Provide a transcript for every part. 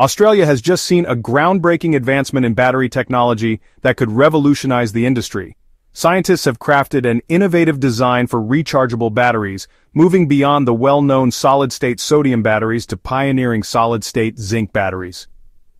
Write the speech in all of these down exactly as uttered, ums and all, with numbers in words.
Australia has just seen a groundbreaking advancement in battery technology that could revolutionize the industry. Scientists have crafted an innovative design for rechargeable batteries, moving beyond the well-known solid-state sodium batteries to pioneering solid-state zinc batteries.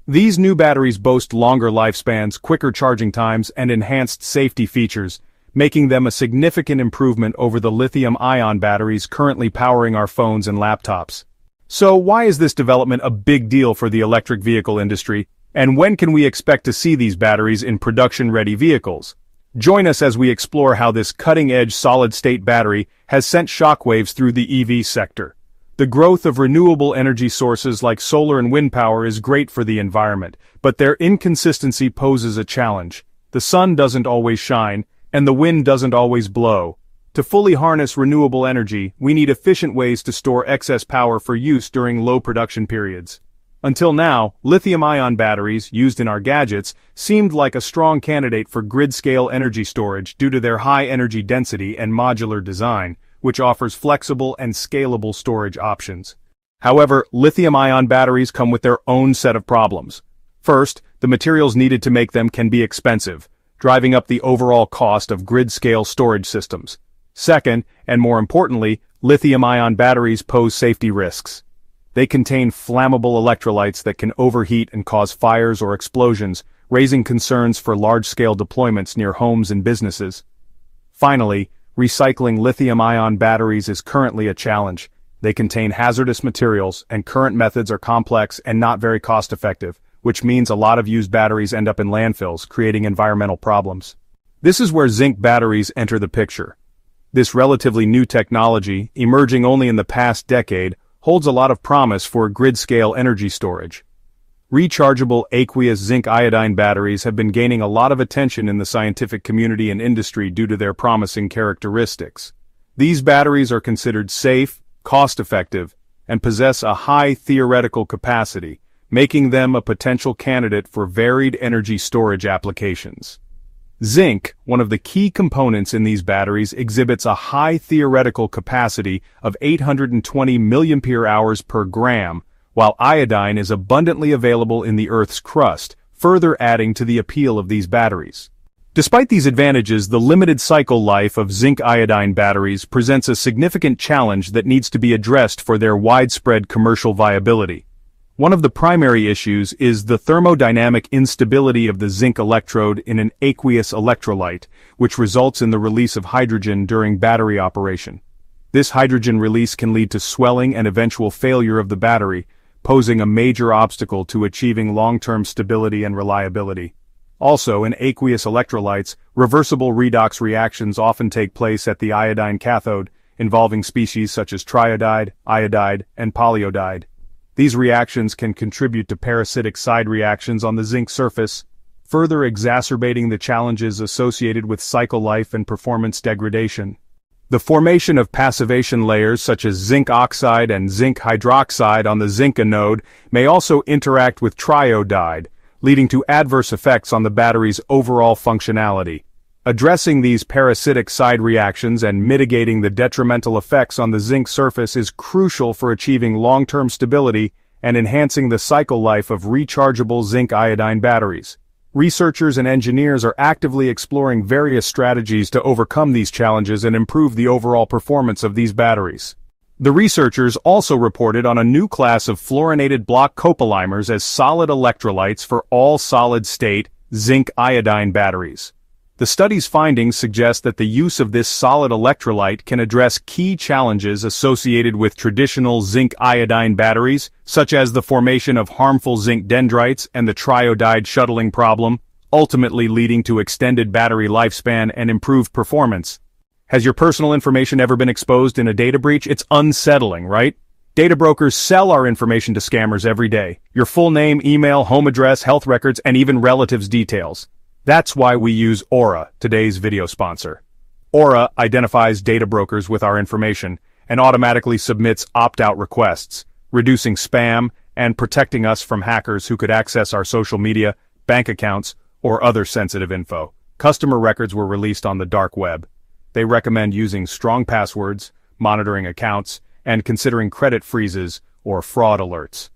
These new batteries boast longer lifespans, quicker charging times, and enhanced safety features, making them a significant improvement over the lithium-ion batteries currently powering our phones and laptops. So why is this development a big deal for the electric vehicle industry, and when can we expect to see these batteries in production-ready vehicles? Join us as we explore how this cutting-edge solid-state battery has sent shockwaves through the E V sector. The growth of renewable energy sources like solar and wind power is great for the environment, but their inconsistency poses a challenge. The sun doesn't always shine, and the wind doesn't always blow. To fully harness renewable energy, we need efficient ways to store excess power for use during low production periods. Until now, lithium-ion batteries, used in our gadgets, seemed like a strong candidate for grid-scale energy storage due to their high energy density and modular design, which offers flexible and scalable storage options. However, lithium-ion batteries come with their own set of problems. First, the materials needed to make them can be expensive, driving up the overall cost of grid-scale storage systems. Second, and more importantly, lithium-ion batteries pose safety risks. They contain flammable electrolytes that can overheat and cause fires or explosions, raising concerns for large-scale deployments near homes and businesses. Finally, recycling lithium-ion batteries is currently a challenge. They contain hazardous materials, and current methods are complex and not very cost-effective, which means a lot of used batteries end up in landfills, creating environmental problems. This is where zinc batteries enter the picture. This relatively new technology, emerging only in the past decade, holds a lot of promise for grid-scale energy storage. Rechargeable aqueous zinc iodine batteries have been gaining a lot of attention in the scientific community and industry due to their promising characteristics. These batteries are considered safe, cost-effective, and possess a high theoretical capacity, making them a potential candidate for varied energy storage applications. Zinc, one of the key components in these batteries, exhibits a high theoretical capacity of eight hundred twenty milliampere hours per gram, while iodine is abundantly available in the Earth's crust, further adding to the appeal of these batteries. Despite these advantages, the limited cycle life of zinc iodine batteries presents a significant challenge that needs to be addressed for their widespread commercial viability. One of the primary issues is the thermodynamic instability of the zinc electrode in an aqueous electrolyte, which results in the release of hydrogen during battery operation. This hydrogen release can lead to swelling and eventual failure of the battery, posing a major obstacle to achieving long-term stability and reliability. Also, in aqueous electrolytes, reversible redox reactions often take place at the iodine cathode, involving species such as triiodide, iodide, and polyodide. These reactions can contribute to parasitic side reactions on the zinc surface, further exacerbating the challenges associated with cycle life and performance degradation. The formation of passivation layers such as zinc oxide and zinc hydroxide on the zinc anode may also interact with triiodide, leading to adverse effects on the battery's overall functionality. Addressing these parasitic side reactions and mitigating the detrimental effects on the zinc surface is crucial for achieving long-term stability and enhancing the cycle life of rechargeable zinc iodine batteries. Researchers and engineers are actively exploring various strategies to overcome these challenges and improve the overall performance of these batteries. The researchers also reported on a new class of fluorinated block copolymers as solid electrolytes for all solid-state zinc iodine batteries. The study's findings suggest that the use of this solid electrolyte can address key challenges associated with traditional zinc iodine batteries, such as the formation of harmful zinc dendrites and the triiodide shuttling problem, ultimately leading to extended battery lifespan and improved performance. Has your personal information ever been exposed in a data breach? It's unsettling, right? Data brokers sell our information to scammers every day. Your full name, email, home address, health records, and even relatives' details. That's why we use Aura, today's video sponsor. Aura identifies data brokers with our information and automatically submits opt-out requests, reducing spam and protecting us from hackers who could access our social media, bank accounts, or other sensitive info. Customer records were released on the dark web. They recommend using strong passwords, monitoring accounts, and considering credit freezes or fraud alerts.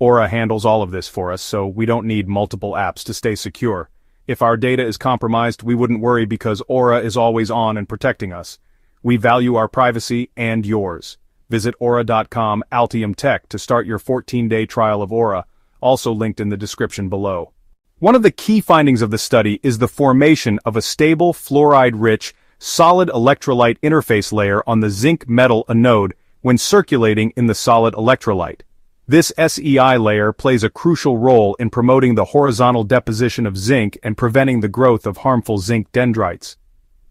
Aura handles all of this for us, so we don't need multiple apps to stay secure. If our data is compromised, we wouldn't worry because Aura is always on and protecting us. We value our privacy and yours. Visit aura dot com Altium Tech to start your fourteen day trial of Aura, also linked in the description below. One of the key findings of the study is the formation of a stable, fluoride-rich, solid electrolyte interface layer on the zinc metal anode when circulating in the solid electrolyte. This S E I layer plays a crucial role in promoting the horizontal deposition of zinc and preventing the growth of harmful zinc dendrites.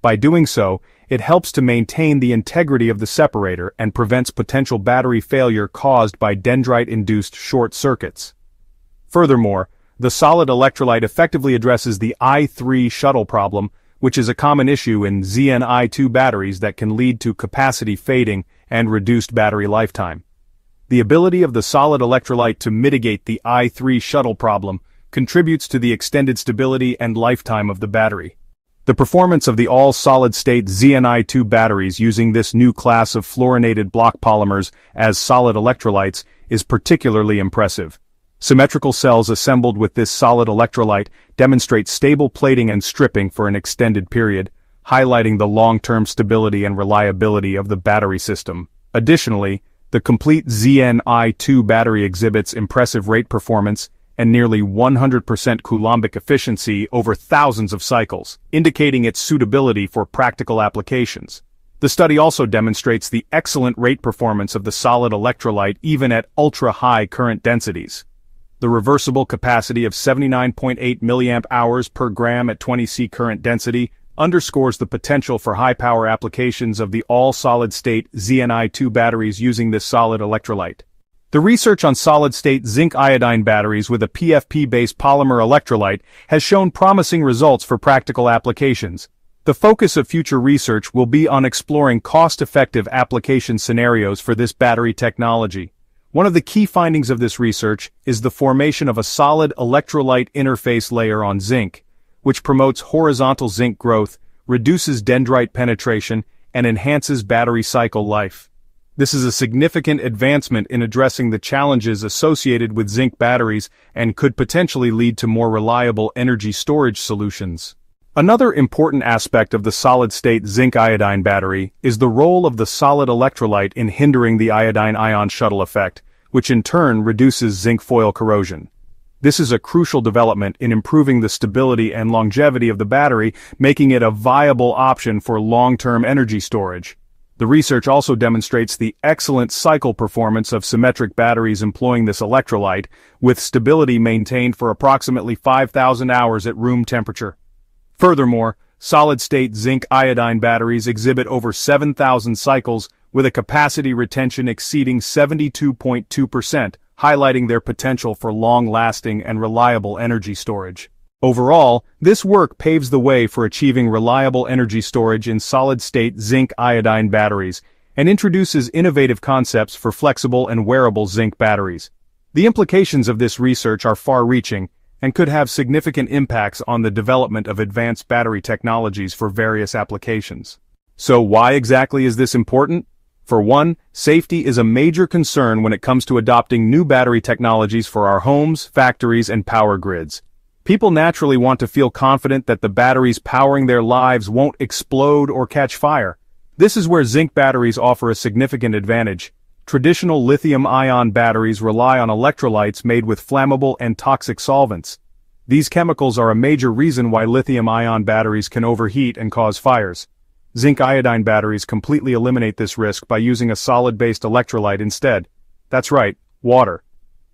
By doing so, it helps to maintain the integrity of the separator and prevents potential battery failure caused by dendrite-induced short circuits. Furthermore, the solid electrolyte effectively addresses the I three shuttle problem, which is a common issue in Z N I two batteries that can lead to capacity fading and reduced battery lifetime. The ability of the solid electrolyte to mitigate the I three shuttle problem contributes to the extended stability and lifetime of the battery. The performance of the all-solid-state Z N I two batteries using this new class of fluorinated block polymers as solid electrolytes is particularly impressive. Symmetrical cells assembled with this solid electrolyte demonstrate stable plating and stripping for an extended period, highlighting the long-term stability and reliability of the battery system. Additionally, the complete Z N I two battery exhibits impressive rate performance and nearly one hundred percent coulombic efficiency over thousands of cycles, indicating its suitability for practical applications. The study also demonstrates the excellent rate performance of the solid electrolyte even at ultra-high current densities. The reversible capacity of seventy-nine point eight milliamp hours per gram at twenty C current density underscores the potential for high-power applications of the all-solid-state Z N I two batteries using this solid electrolyte. The research on solid-state zinc iodine batteries with a P F P-based polymer electrolyte has shown promising results for practical applications. The focus of future research will be on exploring cost-effective application scenarios for this battery technology. One of the key findings of this research is the formation of a solid electrolyte interface layer on zinc, which promotes horizontal zinc growth, reduces dendrite penetration, and enhances battery cycle life. This is a significant advancement in addressing the challenges associated with zinc batteries and could potentially lead to more reliable energy storage solutions. Another important aspect of the solid-state zinc iodine battery is the role of the solid electrolyte in hindering the iodine ion shuttle effect, which in turn reduces zinc foil corrosion. This is a crucial development in improving the stability and longevity of the battery, making it a viable option for long-term energy storage. The research also demonstrates the excellent cycle performance of symmetric batteries employing this electrolyte, with stability maintained for approximately five thousand hours at room temperature. Furthermore, solid-state zinc iodine batteries exhibit over seven thousand cycles with a capacity retention exceeding seventy-two point two percent, highlighting their potential for long-lasting and reliable energy storage. Overall, this work paves the way for achieving reliable energy storage in solid-state zinc iodine batteries and introduces innovative concepts for flexible and wearable zinc batteries. The implications of this research are far-reaching and could have significant impacts on the development of advanced battery technologies for various applications. So why exactly is this important? For one, safety is a major concern when it comes to adopting new battery technologies for our homes, factories, and power grids. People naturally want to feel confident that the batteries powering their lives won't explode or catch fire. This is where zinc batteries offer a significant advantage. Traditional lithium-ion batteries rely on electrolytes made with flammable and toxic solvents. These chemicals are a major reason why lithium-ion batteries can overheat and cause fires. Zinc iodine batteries completely eliminate this risk by using a solid-based electrolyte instead. That's right, water.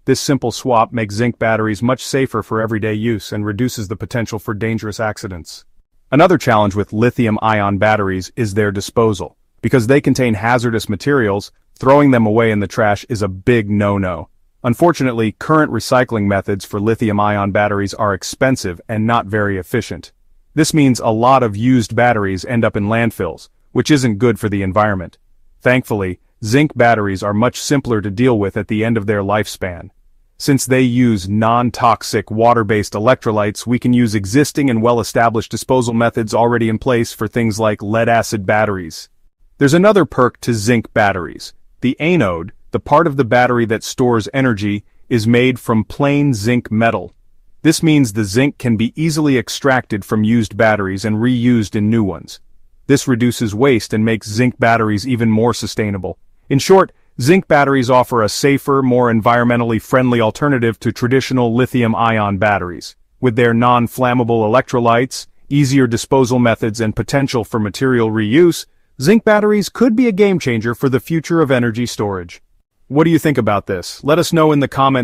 This simple swap makes zinc batteries much safer for everyday use and reduces the potential for dangerous accidents. Another challenge with lithium-ion batteries is their disposal. Because they contain hazardous materials, throwing them away in the trash is a big no-no. Unfortunately, current recycling methods for lithium-ion batteries are expensive and not very efficient. This means a lot of used batteries end up in landfills, which isn't good for the environment. Thankfully, zinc batteries are much simpler to deal with at the end of their lifespan. Since they use non-toxic water-based electrolytes, we can use existing and well-established disposal methods already in place for things like lead-acid batteries. There's another perk to zinc batteries. The anode, the part of the battery that stores energy, is made from plain zinc metal. This means the zinc can be easily extracted from used batteries and reused in new ones. This reduces waste and makes zinc batteries even more sustainable. In short, zinc batteries offer a safer, more environmentally friendly alternative to traditional lithium-ion batteries. With their non-flammable electrolytes, easier disposal methods, and potential for material reuse, zinc batteries could be a game changer for the future of energy storage. What do you think about this? Let us know in the comments.